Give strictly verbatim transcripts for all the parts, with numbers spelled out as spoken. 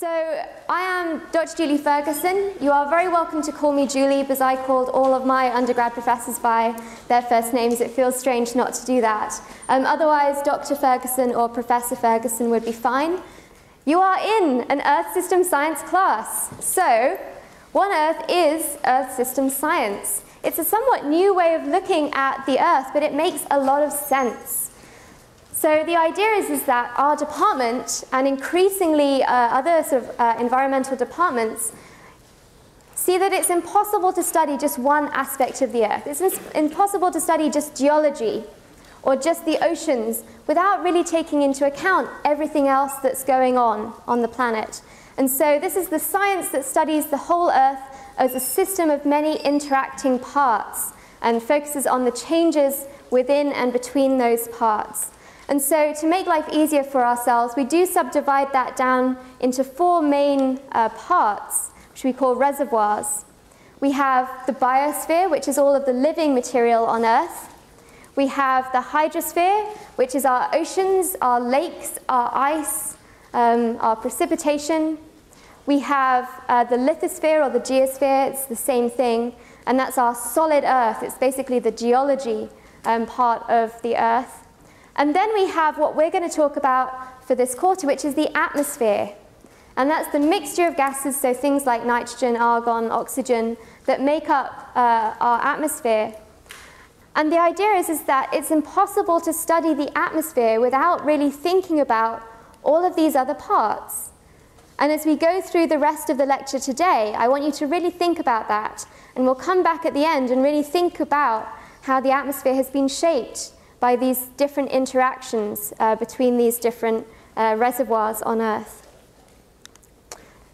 So, I am Doctor Julie Ferguson. You are very welcome to call me Julie, because I called all of my undergrad professors by their first names. It feels strange not to do that. Um, otherwise, Doctor Ferguson or Professor Ferguson would be fine. You are in an Earth System Science class. So, One Earth is Earth System Science. It's a somewhat new way of looking at the Earth, but it makes a lot of sense. So the idea is, is that our department, and increasingly uh, other sort of uh, environmental departments, see that it's impossible to study just one aspect of the Earth. It's impossible to study just geology or just the oceans without really taking into account everything else that's going on on the planet. And so this is the science that studies the whole Earth as a system of many interacting parts and focuses on the changes within and between those parts. And so to make life easier for ourselves, we do subdivide that down into four main uh, parts, which we call reservoirs. We have the biosphere, which is all of the living material on Earth. We have the hydrosphere, which is our oceans, our lakes, our ice, um, our precipitation. We have uh, the lithosphere or the geosphere, it's the same thing, and that's our solid Earth. It's basically the geology um, part of the Earth. And then we have what we're going to talk about for this quarter, which is the atmosphere. And that's the mixture of gases, so things like nitrogen, argon, oxygen, that make up uh, our atmosphere. And the idea is, is that it's impossible to study the atmosphere without really thinking about all of these other parts. And as we go through the rest of the lecture today, I want you to really think about that. And we'll come back at the end and really think about how the atmosphere has been shaped by these different interactions uh, between these different uh, reservoirs on Earth.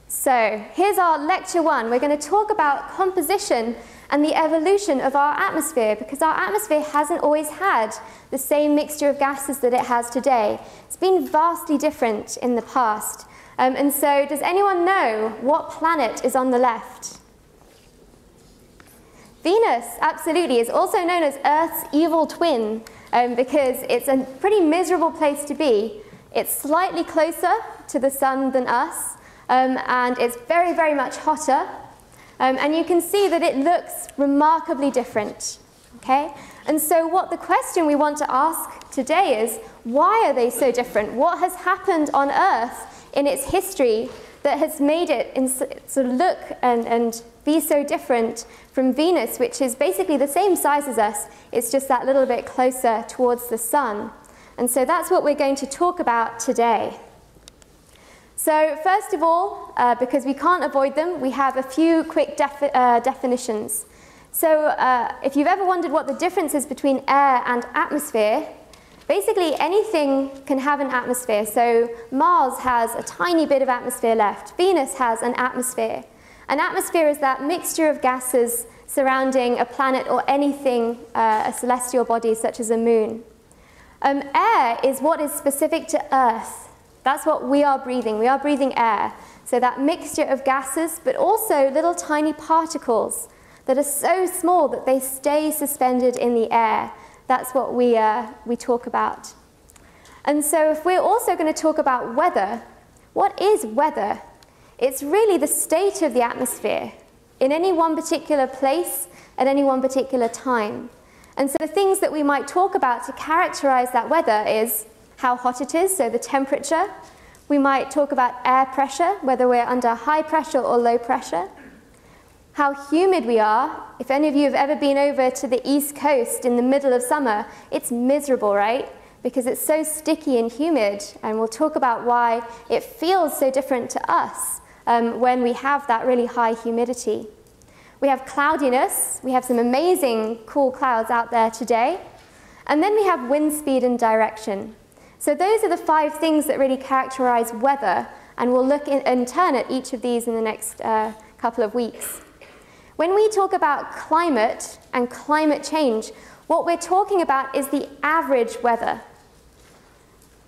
So here's our lecture one. We're going to talk about composition and the evolution of our atmosphere, because our atmosphere hasn't always had the same mixture of gases that it has today. It's been vastly different in the past. Um, and so does anyone know what planet is on the left? Venus, absolutely, is also known as Earth's evil twin. Um, because it's a pretty miserable place to be. It's slightly closer to the sun than us, um, and it's very, very much hotter. Um, and you can see that it looks remarkably different. Okay? And so what the question we want to ask today is, why are they so different? What has happened on Earth in its history that has made it in, sort of look and, and be so different from Venus, which is basically the same size as us, it's just that little bit closer towards the sun. And so that's what we're going to talk about today. So first of all, uh, because we can't avoid them, we have a few quick defi uh, definitions. So uh, if you've ever wondered what the difference is between air and atmosphere, basically, anything can have an atmosphere. So Mars has a tiny bit of atmosphere left. Venus has an atmosphere. An atmosphere is that mixture of gases surrounding a planet or anything, uh, a celestial body, such as a moon. Um, air is what is specific to Earth. That's what we are breathing. We are breathing air. So that mixture of gases, but also little tiny particles that are so small that they stay suspended in the air. That's what we, uh, we talk about. And so if we're also going to talk about weather, what is weather? It's really the state of the atmosphere in any one particular place at any one particular time. And so the things that we might talk about to characterize that weather is how hot it is, so the temperature. We might talk about air pressure, whether we're under high pressure or low pressure. How humid we are. If any of you have ever been over to the East Coast in the middle of summer, it's miserable, right? Because it's so sticky and humid, and we'll talk about why it feels so different to us um, when we have that really high humidity. We have cloudiness. We have some amazing cool clouds out there today. And then we have wind speed and direction. So those are the five things that really characterize weather, and we'll look in, in turn at each of these in the next uh, couple of weeks. When we talk about climate and climate change, what we're talking about is the average weather.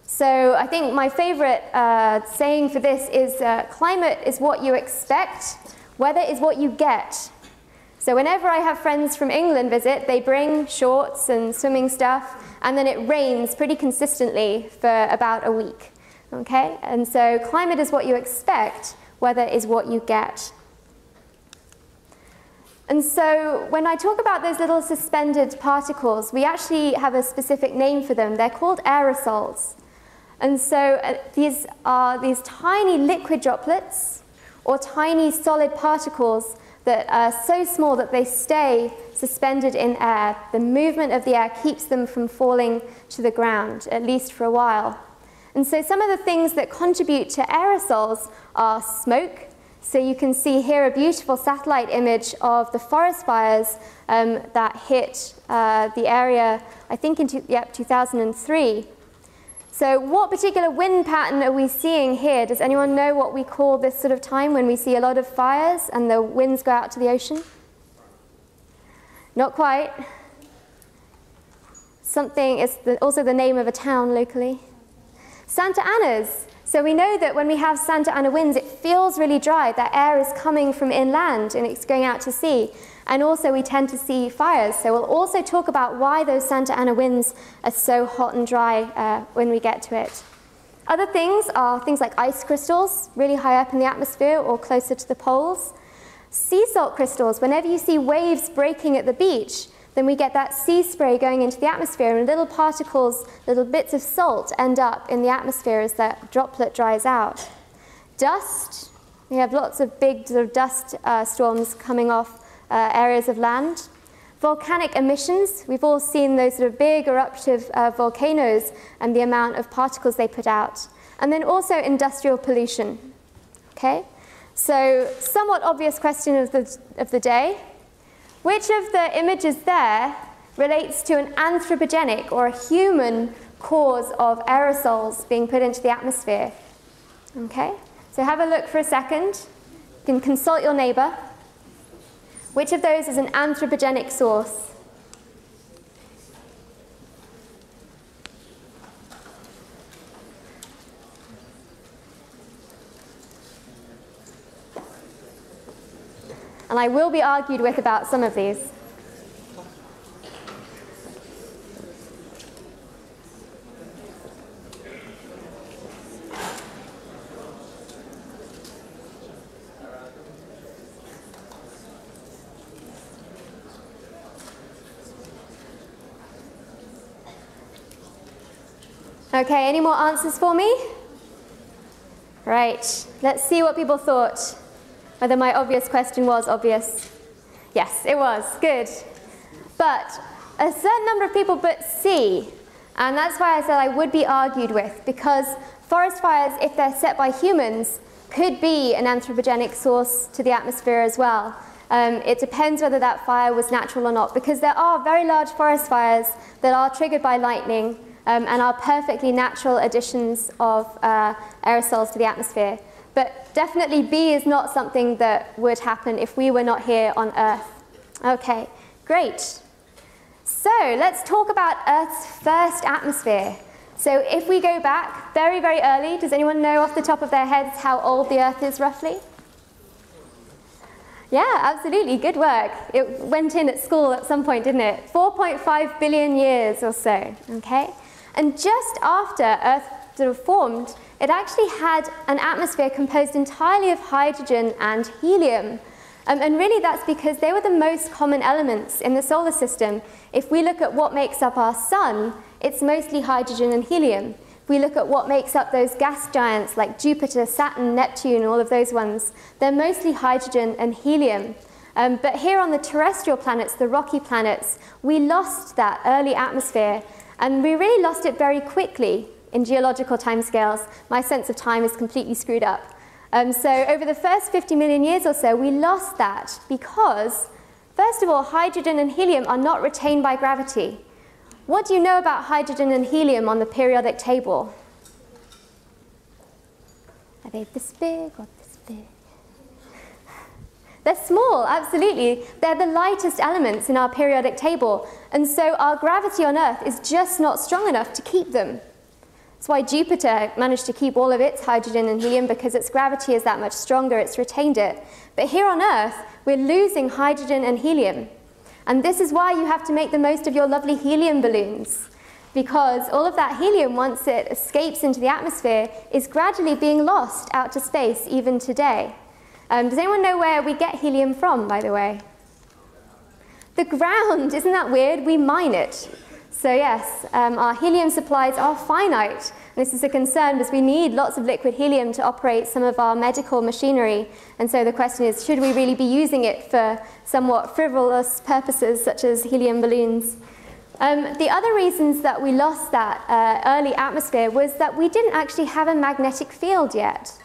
So I think my favorite uh, saying for this is uh, climate is what you expect, weather is what you get. So whenever I have friends from England visit, they bring shorts and swimming stuff, and then it rains pretty consistently for about a week. Okay? And so climate is what you expect, weather is what you get. And so when I talk about those little suspended particles, we actually have a specific name for them. They're called aerosols. And so uh, these are these tiny liquid droplets or tiny solid particles that are so small that they stay suspended in air. The movement of the air keeps them from falling to the ground, at least for a while. And so some of the things that contribute to aerosols are smoke. So you can see here a beautiful satellite image of the forest fires um, that hit uh, the area, I think in two, yep, two thousand three. So what particular wind pattern are we seeing here? Does anyone know what we call this sort of time when we see a lot of fires and the winds go out to the ocean? Not quite. Something, it's the, also the name of a town locally. Santa Ana's. So we know that when we have Santa Ana winds, it feels really dry. That air is coming from inland and it's going out to sea. And also we tend to see fires. So we'll also talk about why those Santa Ana winds are so hot and dry uh, when we get to it. Other things are things like ice crystals, really high up in the atmosphere or closer to the poles. Sea salt crystals. Whenever you see waves breaking at the beach, then we get that sea spray going into the atmosphere, and little particles, little bits of salt end up in the atmosphere as that droplet dries out. Dust, we have lots of big sort of dust uh, storms coming off uh, areas of land. Volcanic emissions, we've all seen those sort of big eruptive uh, volcanoes and the amount of particles they put out. And then also industrial pollution, okay? So somewhat obvious question of the, of the day. Which of the images there relates to an anthropogenic or a human cause of aerosols being put into the atmosphere? Okay, so have a look for a second. You can consult your neighbor. Which of those is an anthropogenic source? And I will be argued with about some of these. Okay, any more answers for me? Right, let's see what people thought. Whether my obvious question was obvious. Yes, it was. Good. But a certain number of people put C, and that's why I said I would be argued with, because forest fires, if they're set by humans, could be an anthropogenic source to the atmosphere as well. Um, it depends whether that fire was natural or not, because there are very large forest fires that are triggered by lightning um, and are perfectly natural additions of uh, aerosols to the atmosphere. But definitely B is not something that would happen if we were not here on Earth. Okay, great. So let's talk about Earth's first atmosphere. So if we go back very, very early, does anyone know off the top of their heads how old the Earth is roughly? Yeah, absolutely, good work. It went in at school at some point, didn't it? four point five billion years or so, okay? And just after Earth sort of formed, it actually had an atmosphere composed entirely of hydrogen and helium. Um, and really that's because they were the most common elements in the solar system. If we look at what makes up our sun, it's mostly hydrogen and helium. If we look at what makes up those gas giants like Jupiter, Saturn, Neptune, all of those ones, they're mostly hydrogen and helium. Um, but here on the terrestrial planets, the rocky planets, we lost that early atmosphere, and we really lost it very quickly. In geological timescales, my sense of time is completely screwed up. Um, so over the first fifty million years or so, we lost that because, first of all, hydrogen and helium are not retained by gravity. What do you know about hydrogen and helium on the periodic table? Are they this big or this big? They're small, absolutely. They're the lightest elements in our periodic table. And so our gravity on Earth is just not strong enough to keep them. That's why Jupiter managed to keep all of its hydrogen and helium, because its gravity is that much stronger, it's retained it. But here on Earth, we're losing hydrogen and helium. And this is why you have to make the most of your lovely helium balloons. because all of that helium, once it escapes into the atmosphere, is gradually being lost out to space even today. Um, does anyone know where we get helium from, by the way? The ground. Isn't that weird? We mine it. So yes, um, our helium supplies are finite. And this is a concern because we need lots of liquid helium to operate some of our medical machinery. And so the question is, should we really be using it for somewhat frivolous purposes such as helium balloons? Um, the other reasons that we lost that uh, early atmosphere was that we didn't actually have a magnetic field yet.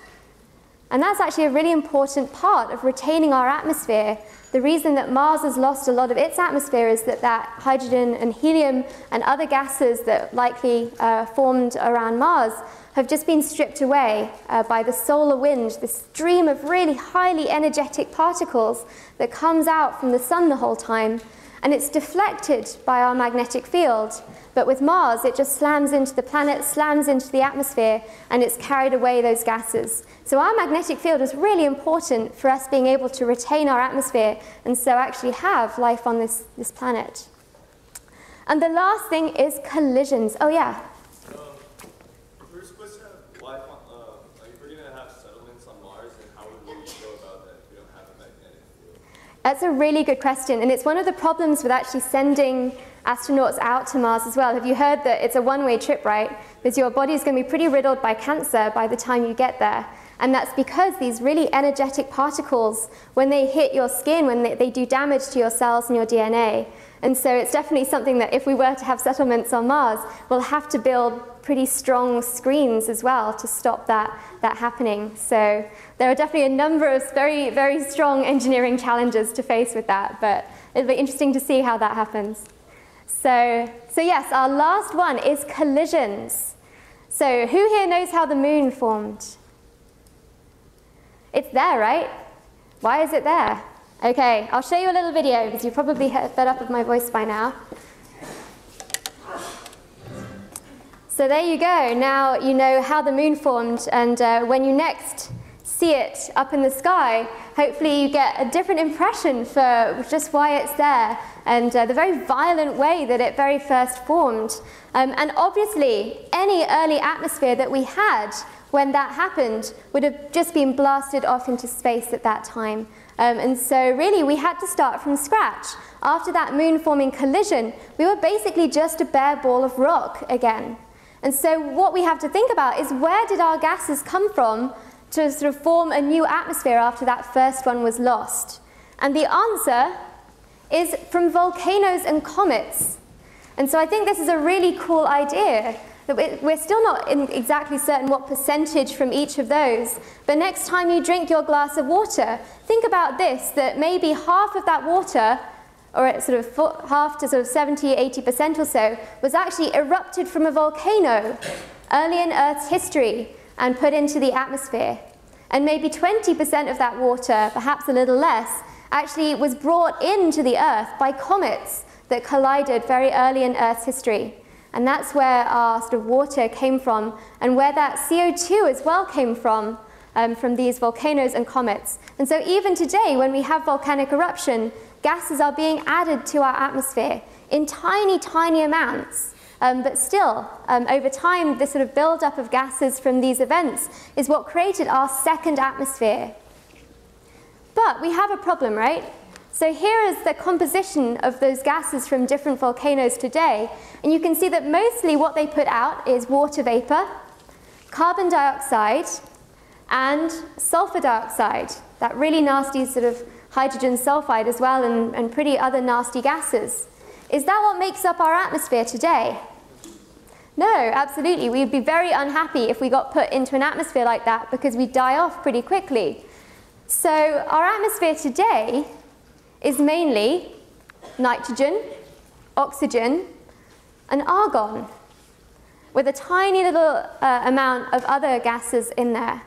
And that's actually a really important part of retaining our atmosphere. The reason that Mars has lost a lot of its atmosphere is that that hydrogen and helium and other gases that likely uh, formed around Mars have just been stripped away uh, by the solar wind, this stream of really highly energetic particles that comes out from the sun the whole time. And it's deflected by our magnetic field. But with Mars, it just slams into the planet, slams into the atmosphere, and it's carried away those gases. So our magnetic field is really important for us being able to retain our atmosphere and so actually have life on this, this planet. And the last thing is collisions. Oh, yeah? Um, if we're supposed to have life on, uh, like if we're going to have settlements on Mars, then how would we go about that if we don't have a magnetic field? That's a really good question. And it's one of the problems with actually sending astronauts out to Mars as well. Have you heard that it's a one-way trip, right? Because your body is going to be pretty riddled by cancer by the time you get there. And that's because these really energetic particles, when they hit your skin, when they, they do damage to your cells and your D N A. And so it's definitely something that if we were to have settlements on Mars, we'll have to build pretty strong screens as well to stop that, that happening. So there are definitely a number of very, very strong engineering challenges to face with that. But it'll be interesting to see how that happens. So, so yes, our last one is collisions. So who here knows how the moon formed? It's there, right? Why is it there? Okay, I'll show you a little video because you've probably fed up with my voice by now. So there you go. Now you know how the moon formed, and uh, when you next see it up in the sky, hopefully you get a different impression for just why it's there and uh, the very violent way that it very first formed. Um, and obviously, any early atmosphere that we had when that happened would have just been blasted off into space at that time. Um, and so really, we had to start from scratch. After that moon-forming collision, we were basically just a bare ball of rock again. And so what we have to think about is, where did our gases come from to sort of form a new atmosphere after that first one was lost? And the answer is from volcanoes and comets. And so I think this is a really cool idea. We're still not exactly certain what percentage from each of those, but next time you drink your glass of water, think about this, that maybe half of that water, or at sort of half to sort of seventy, eighty percent or so, was actually erupted from a volcano early in Earth's history and put into the atmosphere. And maybe twenty percent of that water, perhaps a little less, actually was brought into the Earth by comets that collided very early in Earth's history. And that's where our sort of water came from, and where that C O two as well came from, um, from these volcanoes and comets. And so even today, when we have volcanic eruption, gases are being added to our atmosphere in tiny, tiny amounts. Um, but still, um, over time, this sort of buildup of gases from these events is what created our second atmosphere. But we have a problem, right? So here is the composition of those gases from different volcanoes today. And you can see that mostly what they put out is water vapor, carbon dioxide, and sulfur dioxide, that really nasty sort of hydrogen sulfide as well, and, and pretty other nasty gases. Is that what makes up our atmosphere today? No, absolutely. We'd be very unhappy if we got put into an atmosphere like that, because we die off pretty quickly. So our atmosphere today is mainly nitrogen, oxygen, and argon, with a tiny little uh, amount of other gases in there.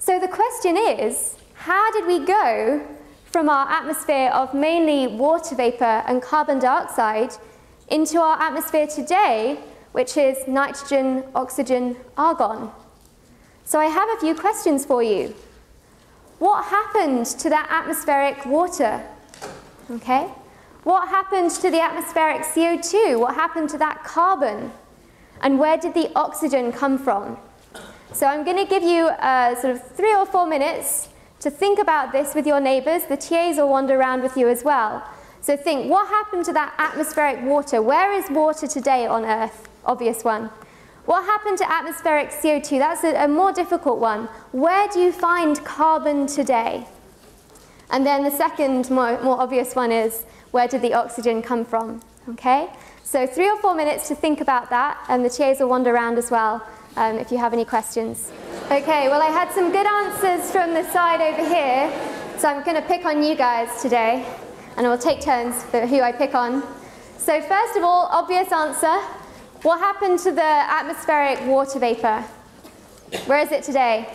So the question is, how did we go from our atmosphere of mainly water vapor and carbon dioxide into our atmosphere today, which is nitrogen, oxygen, argon? So I have a few questions for you. What happened to that atmospheric water? Okay. What happened to the atmospheric C O two? What happened to that carbon? And where did the oxygen come from? So I'm going to give you uh, sort of three or four minutes to think about this with your neighbors. The T As will wander around with you as well. So think, what happened to that atmospheric water? Where is water today on Earth? Obvious one. What happened to atmospheric C O two? That's a, a more difficult one. Where do you find carbon today? And then the second, more, more obvious one is, where did the oxygen come from? Okay? So three or four minutes to think about that, and the T As will wander around as well um, if you have any questions. Okay, well, I had some good answers from the side over here, so I'm going to pick on you guys today, and I'll take turns for who I pick on. So first of all, obvious answer, what happened to the atmospheric water vapor? Where is it today?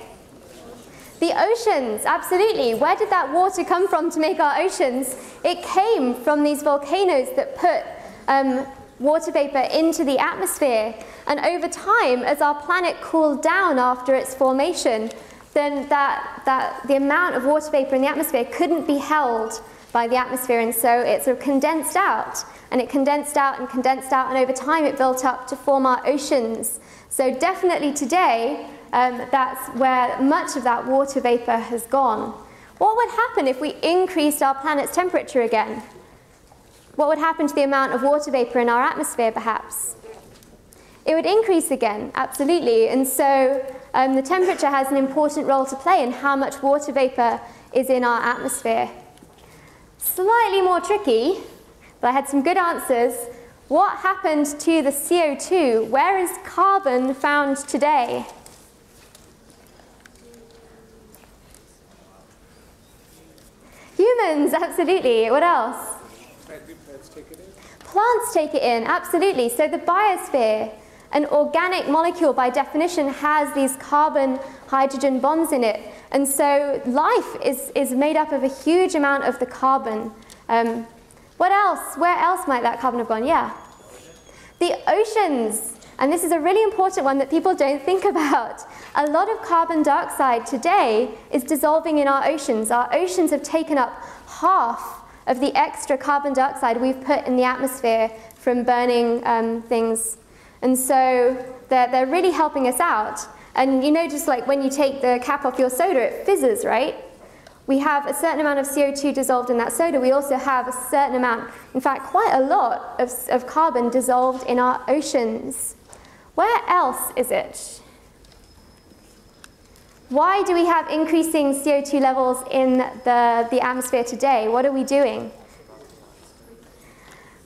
The oceans, absolutely. Where did that water come from to make our oceans? It came from these volcanoes that put um, water vapor into the atmosphere. And over time, as our planet cooled down after its formation, then that, that, the amount of water vapor in the atmosphere couldn't be held by the atmosphere, and so it sort of condensed out. And it condensed out and condensed out, and over time it built up to form our oceans. So definitely today, um, that's where much of that water vapor has gone. What would happen if we increased our planet's temperature again? What would happen to the amount of water vapor in our atmosphere, perhaps? It would increase again, absolutely. And so um, the temperature has an important role to play in how much water vapor is in our atmosphere. Slightly more tricky, but I had some good answers. What happened to the C O two? Where is carbon found today? Humans, absolutely. What else? Plants take it in. Plants take it in, absolutely. So the biosphere, an organic molecule by definition, has these carbon-hydrogen bonds in it. And so life is, is made up of a huge amount of the carbon. Um, What else? Where else might that carbon have gone? Yeah. The oceans. And this is a really important one that people don't think about. A lot of carbon dioxide today is dissolving in our oceans. Our oceans have taken up half of the extra carbon dioxide we've put in the atmosphere from burning um, things. And so they're, they're really helping us out. And you know, just like when you take the cap off your soda, it fizzes, right? We have a certain amount of C O two dissolved in that soda. We also have a certain amount, in fact, quite a lot of, of carbon dissolved in our oceans. Where else is it? Why do we have increasing C O two levels in the, the atmosphere today? What are we doing?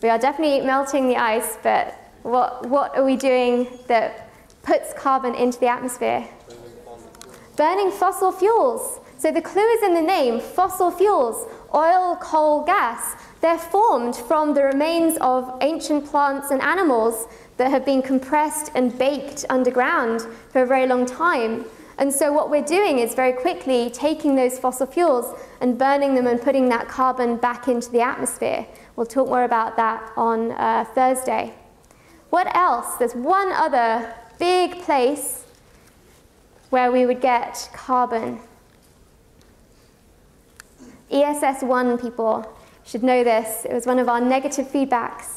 We are definitely melting the ice, but what, what are we doing that puts carbon into the atmosphere? Burning fossil fuels. So the clue is in the name, fossil fuels, oil, coal, gas. They're formed from the remains of ancient plants and animals that have been compressed and baked underground for a very long time. And so what we're doing is very quickly taking those fossil fuels and burning them and putting that carbon back into the atmosphere. We'll talk more about that on uh, Thursday. What else? There's one other big place where we would get carbon. E S S one people should know this. It was one of our negative feedbacks.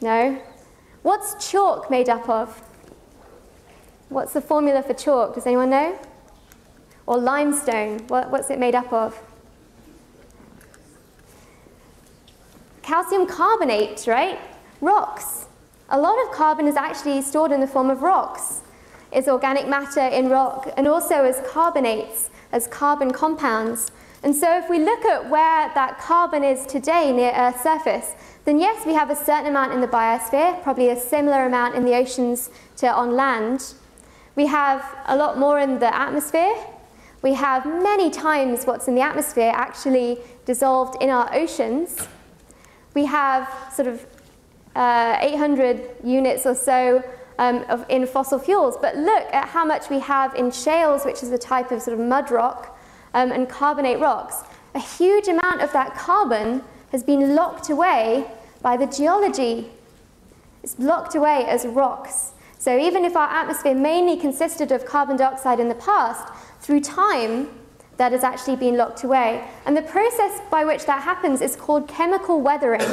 No? What's chalk made up of? What's the formula for chalk? Does anyone know? Or limestone? What, what's it made up of? Calcium carbonate, right? Rocks. A lot of carbon is actually stored in the form of rocks. Is organic matter in rock, and also as carbonates, as carbon compounds. And so if we look at where that carbon is today near Earth's surface, then yes, we have a certain amount in the biosphere, probably a similar amount in the oceans to on land. We have a lot more in the atmosphere. We have many times what's in the atmosphere actually dissolved in our oceans. We have sort of uh, eight hundred units or so Um, of, in fossil fuels, but look at how much we have in shales, which is a type of sort of mud rock, um, and carbonate rocks. A huge amount of that carbon has been locked away by the geology. It's locked away as rocks. So even if our atmosphere mainly consisted of carbon dioxide in the past, through time, that has actually been locked away. And the process by which that happens is called chemical weathering.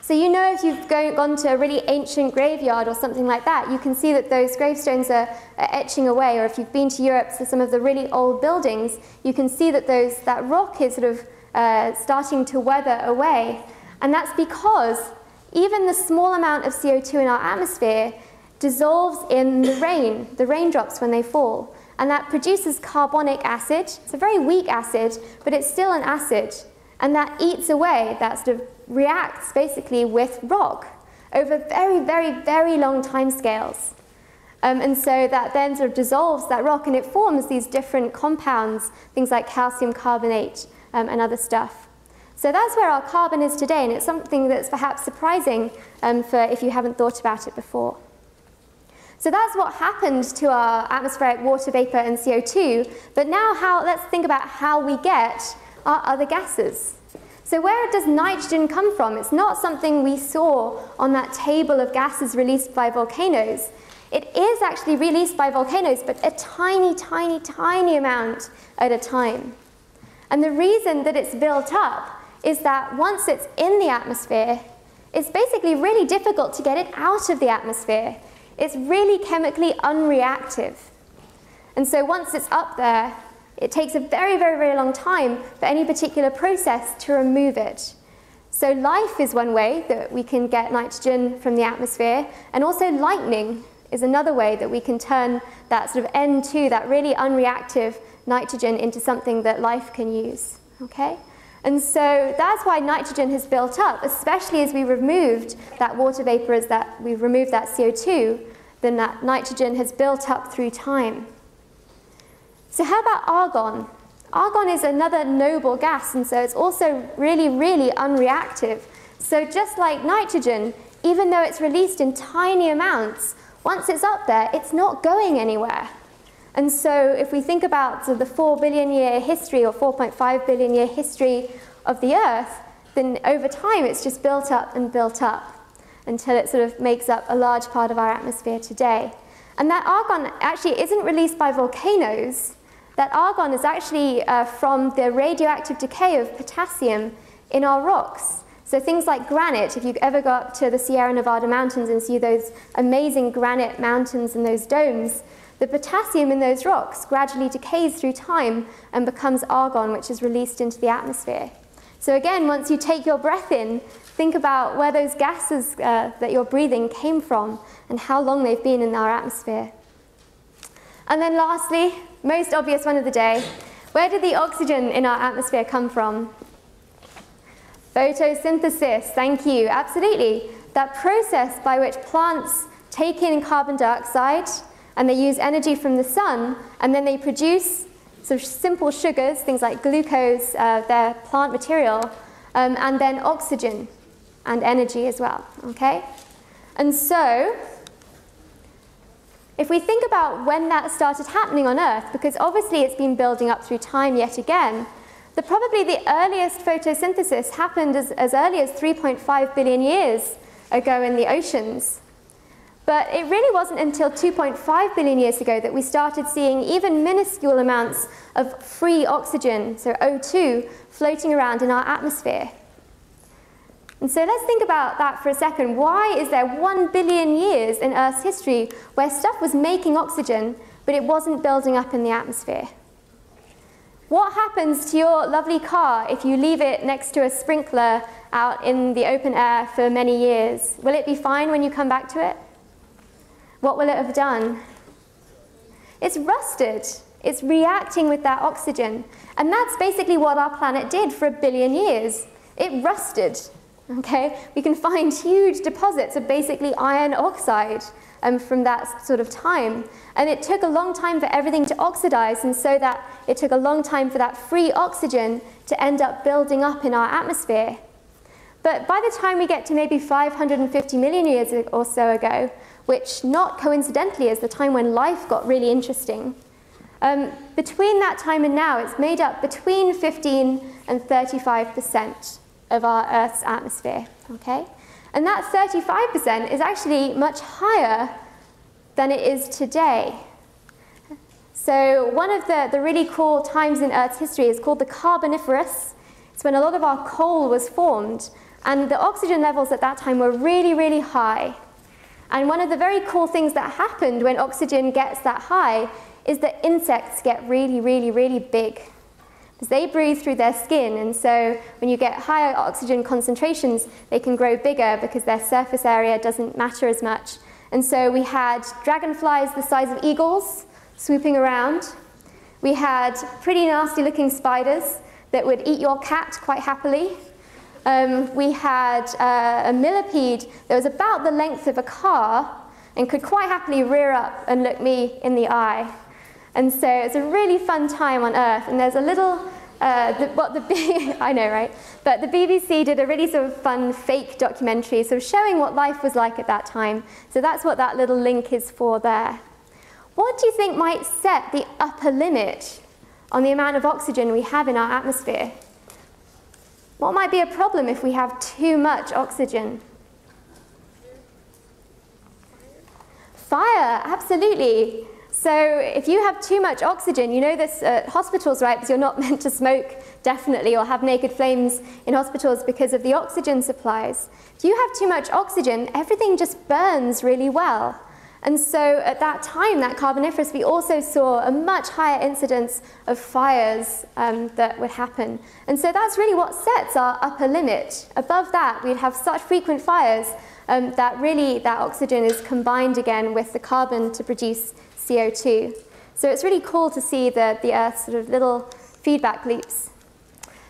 So you know if you've go, gone to a really ancient graveyard or something like that, you can see that those gravestones are, are etching away. Or if you've been to Europe to some of the really old buildings, you can see that those, that rock is sort of uh, starting to weather away. And that's because even the small amount of C O two in our atmosphere dissolves in the rain, the raindrops when they fall. And that produces carbonic acid. It's a very weak acid, but it's still an acid. And that eats away, that sort of reacts basically with rock over very, very, very long timescales. Um, and so that then sort of dissolves that rock and it forms these different compounds, things like calcium carbonate um, and other stuff. So that's where our carbon is today, and it's something that's perhaps surprising um, for if you haven't thought about it before. So that's what happened to our atmospheric water vapor and C O two, but now how, let's think about how we get our other gases. So where does nitrogen come from? It's not something we saw on that table of gases released by volcanoes. It is actually released by volcanoes, but a tiny, tiny, tiny amount at a time. And the reason that it's built up is that once it's in the atmosphere, it's basically really difficult to get it out of the atmosphere. It's really chemically unreactive. And so once it's up there, it takes a very, very, very long time for any particular process to remove it. So life is one way that we can get nitrogen from the atmosphere, and also lightning is another way that we can turn that sort of N two, that really unreactive nitrogen, into something that life can use. Okay? And so that's why nitrogen has built up, especially as we removed that water vapor, as that we removed that C O two, then that nitrogen has built up through time. So how about argon? Argon is another noble gas, and so it's also really, really unreactive. So just like nitrogen, even though it's released in tiny amounts, once it's up there, it's not going anywhere. And so if we think about the four billion year history or four point five billion year history of the Earth, then over time it's just built up and built up until it sort of makes up a large part of our atmosphere today. And that argon actually isn't released by volcanoes. That argon is actually uh, from the radioactive decay of potassium in our rocks. So things like granite, if you ever go up to the Sierra Nevada mountains and see those amazing granite mountains and those domes, the potassium in those rocks gradually decays through time and becomes argon, which is released into the atmosphere. So again, once you take your breath in, think about where those gases uh, that you're breathing came from and how long they've been in our atmosphere. And then lastly, most obvious one of the day, where did the oxygen in our atmosphere come from? Photosynthesis, thank you, absolutely. That process by which plants take in carbon dioxide, and they use energy from the sun, and then they produce sort of simple sugars, things like glucose, uh, their plant material, um, and then oxygen and energy as well, okay? And so, if we think about when that started happening on Earth, because obviously it's been building up through time yet again, the, probably the earliest photosynthesis happened as, as early as three point five billion years ago in the oceans. But it really wasn't until two point five billion years ago that we started seeing even minuscule amounts of free oxygen, so O two, floating around in our atmosphere. And so let's think about that for a second. Why is there one billion years in Earth's history where stuff was making oxygen, but it wasn't building up in the atmosphere? What happens to your lovely car if you leave it next to a sprinkler out in the open air for many years? Will it be fine when you come back to it? What will it have done? It's rusted. It's reacting with that oxygen. And that's basically what our planet did for a billion years. It rusted. Okay? We can find huge deposits of basically iron oxide um, from that sort of time. And it took a long time for everything to oxidize, and so that it took a long time for that free oxygen to end up building up in our atmosphere. But by the time we get to maybe five hundred fifty million years or so ago, which not coincidentally is the time when life got really interesting. Um, between that time and now, it's made up between fifteen and thirty-five percent of our Earth's atmosphere, okay? And that thirty-five percent is actually much higher than it is today. So one of the, the really cool times in Earth's history is called the Carboniferous. It's when a lot of our coal was formed, and the oxygen levels at that time were really, really high. And one of the very cool things that happened when oxygen gets that high is that insects get really, really, really big, because they breathe through their skin, and so when you get higher oxygen concentrations, they can grow bigger because their surface area doesn't matter as much. And so we had dragonflies the size of eagles swooping around. We had pretty nasty looking spiders that would eat your cat quite happily. Um, we had uh, a millipede that was about the length of a car and could quite happily rear up and look me in the eye. And so it's a really fun time on Earth, and there's a little, uh, the, what the B I know, right? But the B B C did a really sort of fun fake documentary, sort of showing what life was like at that time. So that's what that little link is for there. What do you think might set the upper limit on the amount of oxygen we have in our atmosphere? What might be a problem if we have too much oxygen? Fire, absolutely. So if you have too much oxygen, you know this at hospitals, right, because you're not meant to smoke, definitely, or have naked flames in hospitals because of the oxygen supplies. If you have too much oxygen, everything just burns really well. And so at that time, that Carboniferous, we also saw a much higher incidence of fires um, that would happen. And so that's really what sets our upper limit. Above that, we'd have such frequent fires um, that really that oxygen is combined again with the carbon to produce C O two. So it's really cool to see the, the Earth's sort of little feedback loops.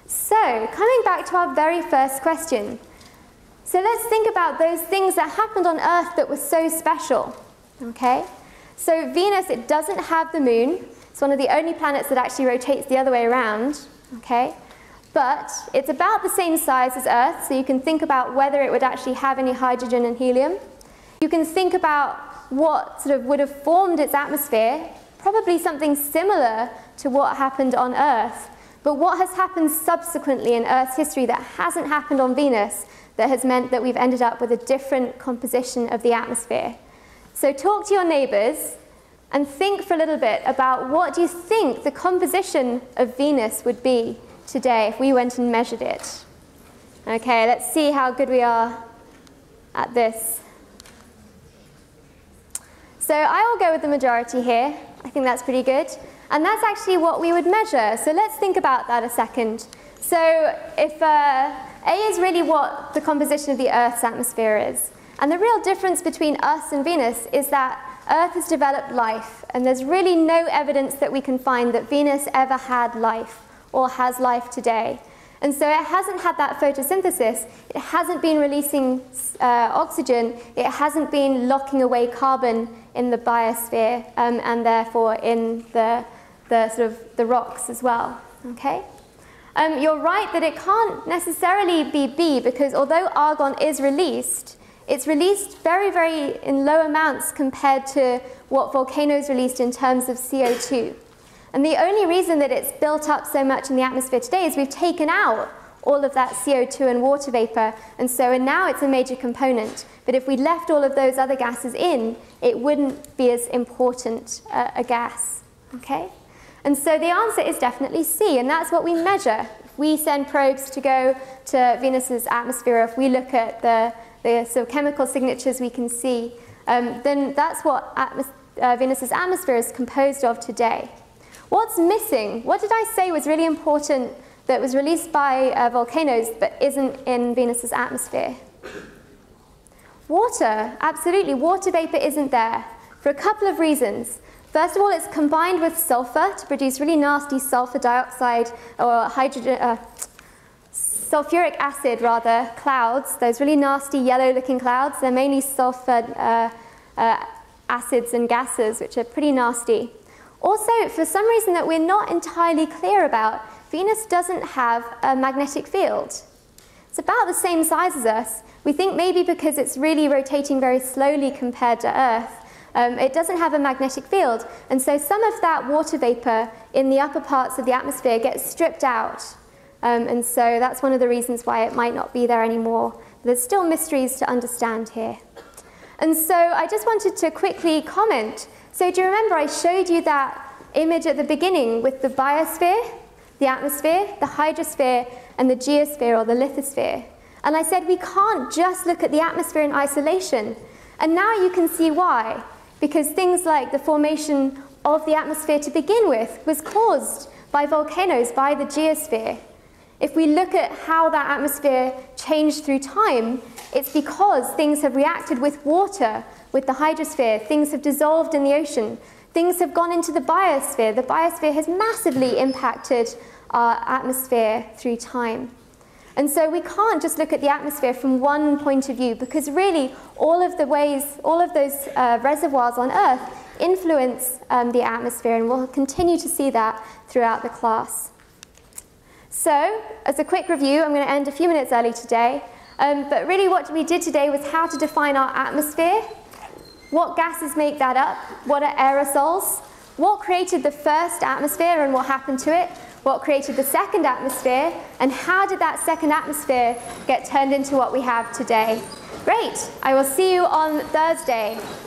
So coming back to our very first question. So let's think about those things that happened on Earth that were so special. Okay? So Venus, it doesn't have the moon. It's one of the only planets that actually rotates the other way around. Okay? But it's about the same size as Earth, so you can think about whether it would actually have any hydrogen and helium. You can think about what sort of would have formed its atmosphere, probably something similar to what happened on Earth. But what has happened subsequently in Earth's history that hasn't happened on Venus that has meant that we've ended up with a different composition of the atmosphere? So talk to your neighbours and think for a little bit about what do you think the composition of Venus would be today if we went and measured it. Okay, let's see how good we are at this. So I will go with the majority here. I think that's pretty good. And that's actually what we would measure. So let's think about that a second. So if uh, A is really what the composition of the Earth's atmosphere is. And the real difference between us and Venus is that Earth has developed life, and there's really no evidence that we can find that Venus ever had life or has life today. And so it hasn't had that photosynthesis, it hasn't been releasing uh, oxygen, it hasn't been locking away carbon in the biosphere, um, and therefore in the, the sort of the rocks as well. Okay? Um, you're right that it can't necessarily be B, because although argon is released, it's released very, very in low amounts compared to what volcanoes released in terms of C O two. And the only reason that it's built up so much in the atmosphere today is we've taken out all of that C O two and water vapour, and so and now it's a major component. But if we left all of those other gases in, it wouldn't be as important uh, a gas. Okay? And so the answer is definitely C, and that's what we measure. If we send probes to go to Venus's atmosphere, if we look at the the sort of chemical signatures we can see, um, then that's what atmos uh, Venus's atmosphere is composed of today. What's missing? What did I say was really important that was released by uh, volcanoes but isn't in Venus's atmosphere? Water, absolutely. Water vapour isn't there for a couple of reasons. First of all, it's combined with sulfur to produce really nasty sulfur dioxide or hydrogen, uh, sulfuric acid, rather, clouds, those really nasty yellow-looking clouds. They're mainly sulfur uh, uh, acids and gases, which are pretty nasty. Also, for some reason that we're not entirely clear about, Venus doesn't have a magnetic field. It's about the same size as us. We think maybe because it's really rotating very slowly compared to Earth, um, it doesn't have a magnetic field. And so some of that water vapour in the upper parts of the atmosphere gets stripped out. Um, and so that's one of the reasons why it might not be there anymore. There's still mysteries to understand here. And so I just wanted to quickly comment. So do you remember I showed you that image at the beginning with the biosphere, the atmosphere, the hydrosphere, and the geosphere, or the lithosphere. And I said we can't just look at the atmosphere in isolation. And now you can see why, because things like the formation of the atmosphere to begin with was caused by volcanoes, by the geosphere. If we look at how that atmosphere changed through time, it's because things have reacted with water, with the hydrosphere, things have dissolved in the ocean, things have gone into the biosphere. The biosphere has massively impacted our atmosphere through time. And so we can't just look at the atmosphere from one point of view, because really all of the ways, all of those uh, reservoirs on Earth influence um, the atmosphere, and we'll continue to see that throughout the class. So, as a quick review, I'm going to end a few minutes early today, um, but really what we did today was how to define our atmosphere, what gases make that up, what are aerosols, what created the first atmosphere and what happened to it, what created the second atmosphere, and how did that second atmosphere get turned into what we have today. Great, I will see you on Thursday.